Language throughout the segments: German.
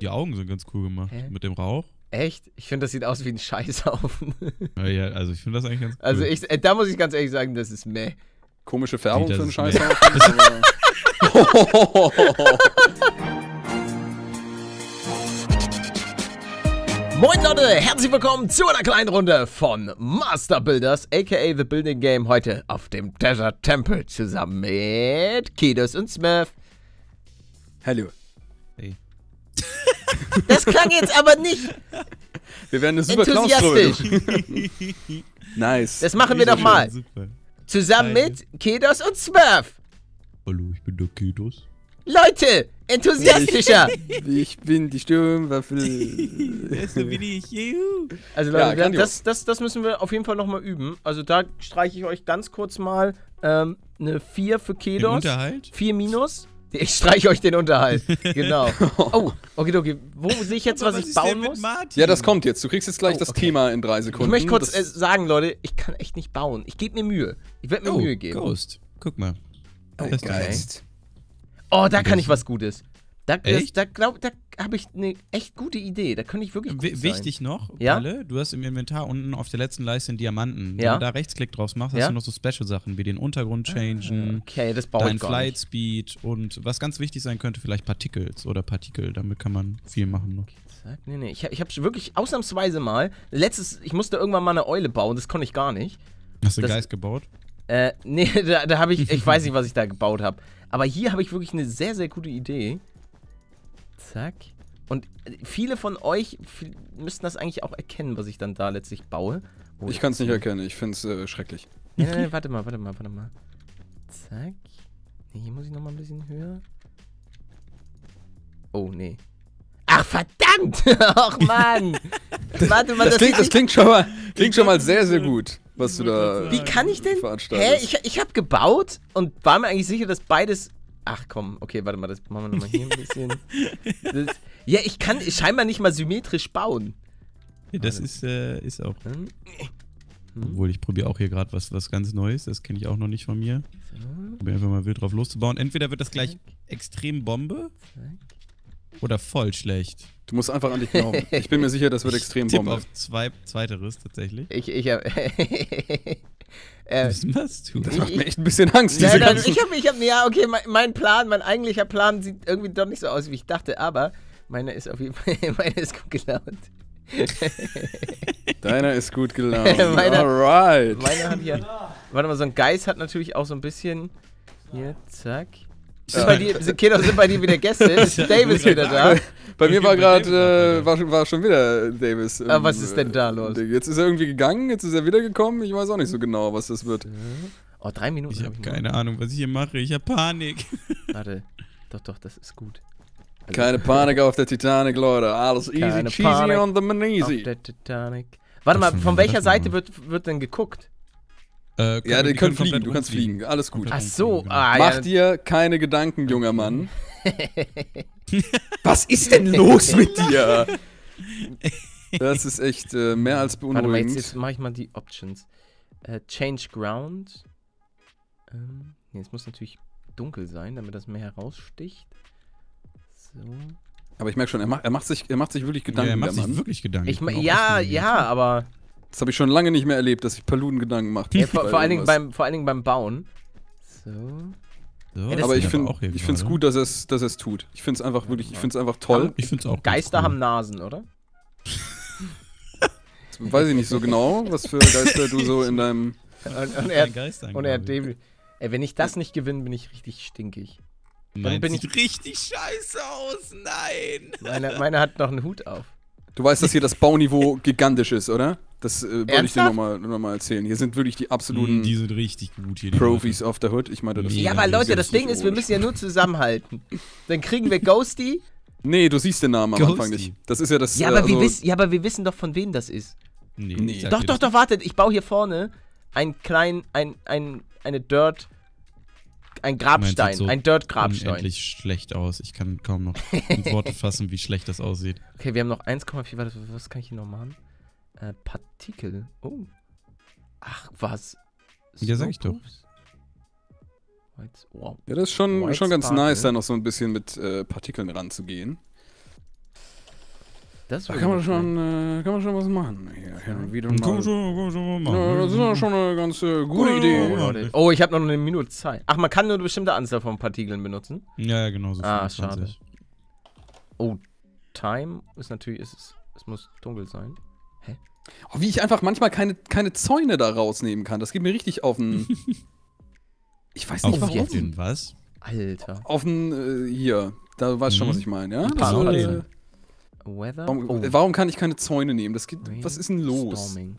Die Augen sind ganz cool gemacht. Hä? Mit dem Rauch. Echt? Ich finde, das sieht aus wie ein Scheißhaufen. Ja, also ich finde das eigentlich ganz cool. Also ich, da muss ich ganz ehrlich sagen, das ist meh. Komische Färbung für einen Scheißhaufen. Moin Leute, herzlich willkommen zu einer kleinen Runde von Master Builders, aka The Building Game, heute auf dem Desert Temple zusammen mit Kedos und Smurf. Hallo. Hey. Das klang jetzt aber nicht. Wir werden eine super enthusiastisch. Nice. Das machen wir doch mal. Super. Zusammen mit Kedos und Smurf. Hallo, ich bin der Kedos. Leute, enthusiastischer! Ich bin die Sturmwaffel. Besser bin ich. Juhu. Also Leute, ja, das müssen wir auf jeden Fall nochmal üben. Also da streiche ich euch ganz kurz mal eine 4 für Kedos. 4 minus. Ich streiche euch den Unterhalt. Genau. Oh, okay. Wo sehe ich jetzt, was ich bauen muss? Ja, das kommt jetzt. Du kriegst jetzt gleich das Thema in 3 Sekunden. Ich möchte kurz sagen, Leute, ich kann echt nicht bauen. Ich gebe mir Mühe. Ich werde mir Mühe geben. Ghost. Guck mal. Oh, Geist. Oh, da kann ich was Gutes. Da habe ich eine echt gute Idee. Da könnte ich wirklich gut sein. Wichtig noch, Kalle, du hast im Inventar unten auf der letzten Leiste einen Diamanten. Wenn du da Rechtsklick drauf machst, hast du noch so Special-Sachen wie den Untergrund changen, das baue dein Flight Speed und was ganz wichtig sein könnte, vielleicht Particles oder Partikel. Damit kann man viel machen. Okay, zack. Nee. Ich habe wirklich ausnahmsweise mal, ich musste irgendwann mal eine Eule bauen, das konnte ich gar nicht. Hast du einen Geist gebaut? Nee, da habe ich, weiß nicht, was ich da gebaut habe. Aber hier habe ich wirklich eine sehr, sehr gute Idee. Zack. Und viele von euch müssten das eigentlich auch erkennen, was ich dann da letztlich baue. Oh, ich kann es nicht erkennen, ich finde es schrecklich. Nee, warte mal. Zack. Nee, hier muss ich nochmal ein bisschen höher. Oh, nee. Ach, verdammt! Ach, Mann! Warte mal, das klingt schon mal sehr, sehr gut. Was du da. Wie kann ich denn? Hä? Ich hab gebaut und war mir eigentlich sicher, dass beides. Ach komm, okay, warte mal, das machen wir nochmal hier ein bisschen. Das, ja, ich kann scheinbar nicht mal symmetrisch bauen. Ja, das ist auch. Obwohl, ich probiere auch hier gerade was ganz Neues, das kenne ich auch noch nicht von mir. Ich probiere einfach mal wild drauf loszubauen. Entweder wird das gleich extrem Bombe oder voll schlecht. Du musst einfach an dich glauben. Ich bin mir sicher, das wird extrem Bombe. Auf zweiteres tatsächlich. Ich hab. Was machst du? Das macht mir echt ein bisschen Angst, mein Plan, mein eigentlicher Plan sieht irgendwie doch nicht so aus, wie ich dachte, aber meiner ist auf jeden Fall, meiner ist gut gelaunt. Deiner ist gut gelaunt. Alright. Meiner hat ja. Warte mal, so ein Geist hat natürlich auch so ein bisschen. Hier, zack. Sind bei dir wieder Gäste? Ist Davis wieder da? Bei mir war gerade war schon wieder Davis. Aber was ist denn da los? Jetzt ist er irgendwie gegangen, jetzt ist er wieder gekommen. Ich weiß auch nicht so genau, was das wird. Oh, 3 Minuten. Ich habe keine Ahnung, was ich hier mache. Ich habe Panik. Warte. Doch, das ist gut. Also keine Panik auf der Titanic, Leute. Alles easy cheesy on the Maneasy. Auf der Titanic. Warte mal, von welcher Seite wird denn geguckt? Ja, die können fliegen, du kannst fliegen, alles gut. Ach so, mach dir keine Gedanken, junger Mann. Was ist denn los mit dir? Das ist echt mehr als beunruhigend. Warte mal, jetzt mache ich mal die Options. Change Ground. Jetzt muss natürlich dunkel sein, damit das mehr heraussticht. So. Aber ich merke schon, er macht sich wirklich Gedanken. Ja, er macht sich wirklich Gedanken. Aber... Das habe ich schon lange nicht mehr erlebt, dass ich Paluten Gedanken macht. Ja, vor allen Dingen beim Bauen. So ja, aber ich finde es gut, dass er es tut. Ich finde es einfach wirklich, ich finde es einfach toll. Ich find's auch Geister haben Nasen, oder? Jetzt weiß ich nicht so genau, was für Geister du so in deinem... Und er hat Debel. Ey, wenn ich das nicht gewinne, bin ich richtig stinkig. Dann bin ich richtig scheiße aus, nein! Meine hat noch einen Hut auf. Du weißt, dass hier das Bauniveau gigantisch ist, oder? Das wollte ich dir nochmal erzählen. Hier sind wirklich die absoluten die sind richtig gut hier, die Profis auf der Hood. Ich meine, das ja, aber Leute, das Ding ist, wir müssen ja nur zusammenhalten. Dann kriegen wir Ghosty. Nee, du siehst den Namen am Anfang nicht. Das ist ja das... Ja, aber, also wir wissen doch, von wem das ist. Nee. Doch, wartet. Ich baue hier vorne einen Grabstein. Sieht so ein Dirt-Grabstein. Unendlich schlecht aus. Ich kann kaum noch in Worte fassen, wie schlecht das aussieht. Okay, wir haben noch 1,4. Warte, was kann ich hier noch machen? Partikel. Oh. Ach, was? Ja, sag ich doch. Ja, das ist schon ganz nice, da noch so ein bisschen mit Partikeln ranzugehen. Das da kann man schon was machen. Das ist doch schon eine ganz gute Idee. Oh, ich habe noch eine Minute Zeit. Ach, man kann nur eine bestimmte Anzahl von Partikeln benutzen? Ja, genau so. Ah, 25. Schade. Oh, Time ist natürlich, es muss dunkel sein. Hä? Oh, wie ich einfach manchmal keine Zäune da rausnehmen kann. Das geht mir richtig auf den... Ich weiß nicht, warum. Auf den was? Alter. Auf den, hier. Da weißt du schon, was ich meine, ja? Das ist, Weather? Warum kann ich keine Zäune nehmen? Das geht, was ist denn los? Storming.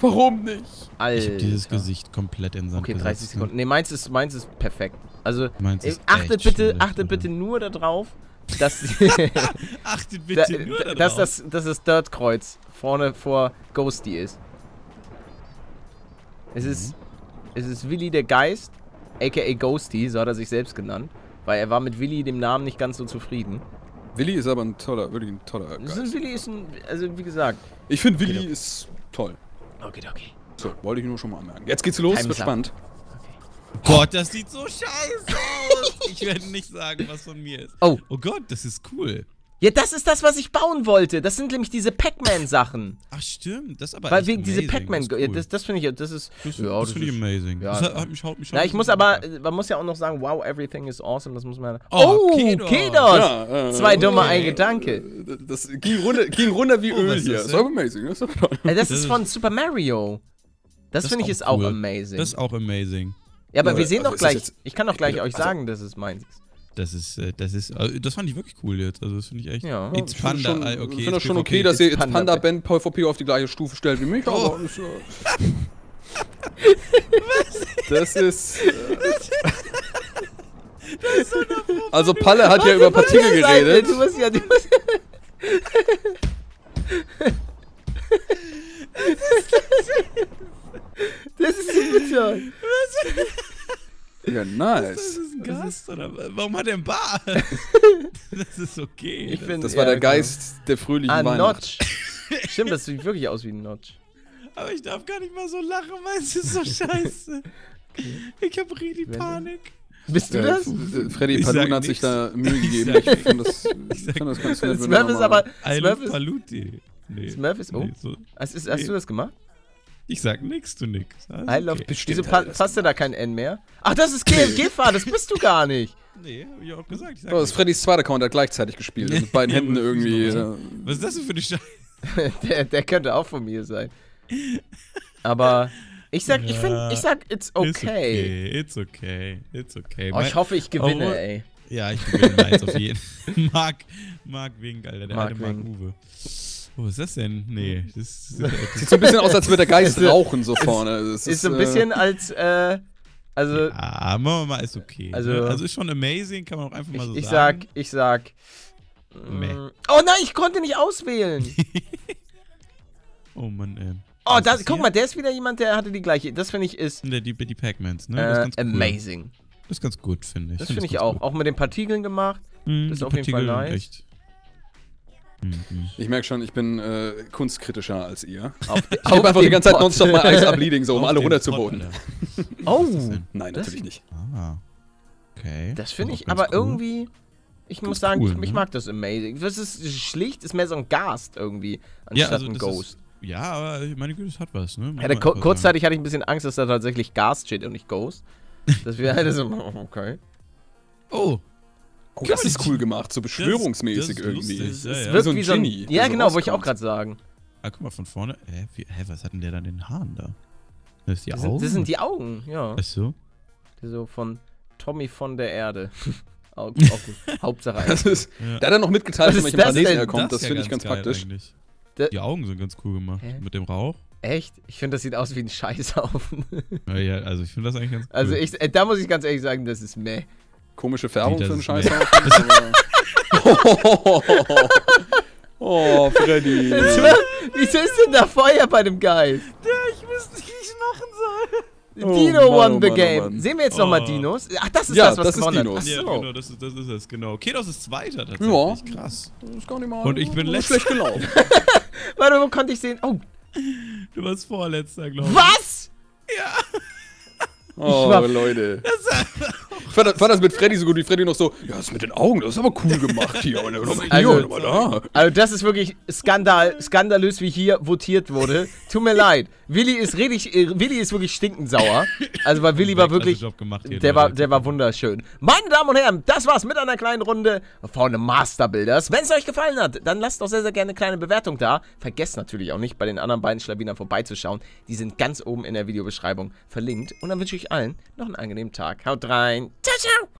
Warum nicht? Alter. Ich hab dieses Gesicht komplett in Sand gesetzt. 30 Sekunden. Ne, meins ist perfekt. Also, achtet bitte nur darauf, dass... achtet bitte nur darauf, dass das Dirt-Kreuz vorne vor Ghosty ist. Es ist Willi der Geist, a.k.a. Ghosty, so hat er sich selbst genannt, weil er war mit Willi, dem Namen, nicht ganz so zufrieden. Willi ist aber wirklich ein toller Geist. Willi ist ein, also wie gesagt... Ich finde, Willi ist toll. Okay. So, wollte ich nur schon mal anmerken. Jetzt geht's los, bin gespannt. Okay. Gott, das sieht so scheiße aus. Ich werde nicht sagen, was von mir ist. Oh Gott, das ist cool. Ja, das ist das, was ich bauen wollte. Das sind nämlich diese Pac-Man-Sachen. Ach stimmt, das ist aber echt amazing. Diese Pac-Man, cool. Ja, das finde ich, das ist... Das finde ich amazing. Ja, das haut mich na, ich muss aber, man muss ja auch noch sagen, wow, everything is awesome, das muss man... Oh, Kedos! Ja, zwei Dumme, ein Gedanke. Das ging runter wie Öl hier. Das ist amazing, das ist toll. Das ist von Super Mario. Das finde ich ist auch amazing. Das ist auch amazing. Ja, aber wir sehen doch gleich, ich kann doch gleich euch sagen, dass es meins ist. Das fand ich wirklich cool jetzt. Also das finde ich echt. Ja. It's Panda. Ich finde das schon okay, dass ihr jetzt Panda Band PvP auf die gleiche Stufe stellt wie mich. Oh. Aber das ist. Das ist so eine also Palle hat ja über Partikel geredet. Du musst das ist so bitter. Ja, nice. Das ist ein Gast, oder? Warum hat er einen Bart? Das ist okay. Das war der Geist der fröhlichen Weihnacht. Notch. Stimmt, das sieht wirklich aus wie ein Notch. Aber ich darf gar nicht mal so lachen, weil es ist so scheiße. Ich hab richtig Panik. Bist du das? Freddy Paluten hat sich da Mühe gegeben. Ich fand das ganz nett. Smurf ist aber... Smurf ist... Oh. Hast du das gemacht? Ich sag nix, du nix. I love okay. Wieso passt dir da kein N mehr? Ach, das ist KFG-Fahr, das bist du gar nicht. Nee, hab ich auch gesagt. Ich sag das ist Freddys zweiter Account, der hat gleichzeitig gespielt. Mit beiden Händen irgendwie. Was ist das denn für eine Scheiße? der könnte auch von mir sein. Aber ich sag, it's okay. It's okay. Oh, ich hoffe, ich gewinne, ey. Ja, ich gewinne meins auf jeden Fall. Mark Wink, Alter, der alte Mark Uwe. Oh, was ist das denn? Nee. Das sieht so ein bisschen aus, als würde der Geist rauchen so vorne. Das ist so ein bisschen als, also... Ja, machen wir mal, ist okay. Also ist schon amazing, kann man auch einfach mal so sagen. Ich sag... Oh nein, ich konnte nicht auswählen! Oh Mann, ey. Oh, guck mal, der ist wieder jemand, der hatte die gleiche... Das finde ich ist... Die Pac-Mans, ne? Das ist ganz cool. Amazing. Das ist ganz gut, finde ich. Das finde ich auch. Gut. Auch mit den Partikeln gemacht. Das ist auf jeden Fall nice. Echt. Ich merke schon, ich bin kunstkritischer als ihr. Ich habe einfach die ganze Zeit nonstop mal Eis ableading, so um alle runterzuboden. Oh! Nein, natürlich nicht. Ah. Okay. Das finde ich aber irgendwie... Ich muss sagen, ich mag das amazing. Das ist schlicht, ist mehr so ein Gast irgendwie, anstatt ein Ghost. Ja, aber meine Güte, das hat was, ne? Kurzzeitig hatte ich ein bisschen Angst, dass da tatsächlich Gast steht und nicht Ghost. Dass wir alle so, okay. Oh! Oh, das ist cool gemacht, so beschwörungsmäßig das irgendwie. Lustig, ja, das wirkt so wie so ein Genie. Ja, genau, rauskommt. Wollte ich auch gerade sagen. Ah, guck mal, von vorne. Hä, was hat denn der da in den Haaren da? Das, die Augen? Das sind die Augen, ja. Ach so? So von Tommy von der Erde. Hauptsache eigentlich. Da hat er noch mitgeteilt, von welchem Planeten er kommt. Das finde ich ganz praktisch. Die Augen sind ganz cool gemacht. Hä? Mit dem Rauch. Echt? Ich finde, das sieht aus wie ein Scheißhaufen. Ja, also ich finde das eigentlich ganz cool. Also da muss ich ganz ehrlich sagen, das ist meh. Komische Färbung für einen Scheißhaufen. Oh, Freddy. Wieso ist denn da Feuer bei dem Geist? Ja, ich wusste nicht, wie ich machen soll. Dino won the game. Sehen wir jetzt nochmal Dinos? Ach, das ist das, was gewonnen hat. Ja, genau, das ist es, genau. Kedos ist Zweiter tatsächlich. Ja. Krass. Das ist gar nicht mal... Und ich bin schlecht gelaufen. Warte, wo konnte ich sehen? Oh. Du warst Vorletzter, glaube ich. Was? Ja. Oh, Leute. Das Ich fand das mit Freddy so gut, wie Freddy noch so, ja, das mit den Augen, das ist aber cool gemacht hier. Und also das ist wirklich skandalös, wie hier votiert wurde. Tut mir leid. Willi ist wirklich stinkend sauer. Also, weil Willi war wirklich, der war wunderschön. Meine Damen und Herren, das war's mit einer kleinen Runde von Master Builders. Wenn es euch gefallen hat, dann lasst auch sehr, sehr gerne eine kleine Bewertung da. Vergesst natürlich auch nicht, bei den anderen beiden Schlawinern vorbeizuschauen. Die sind ganz oben in der Videobeschreibung verlinkt. Und dann wünsche ich allen noch einen angenehmen Tag. Haut rein. Ciao, ciao.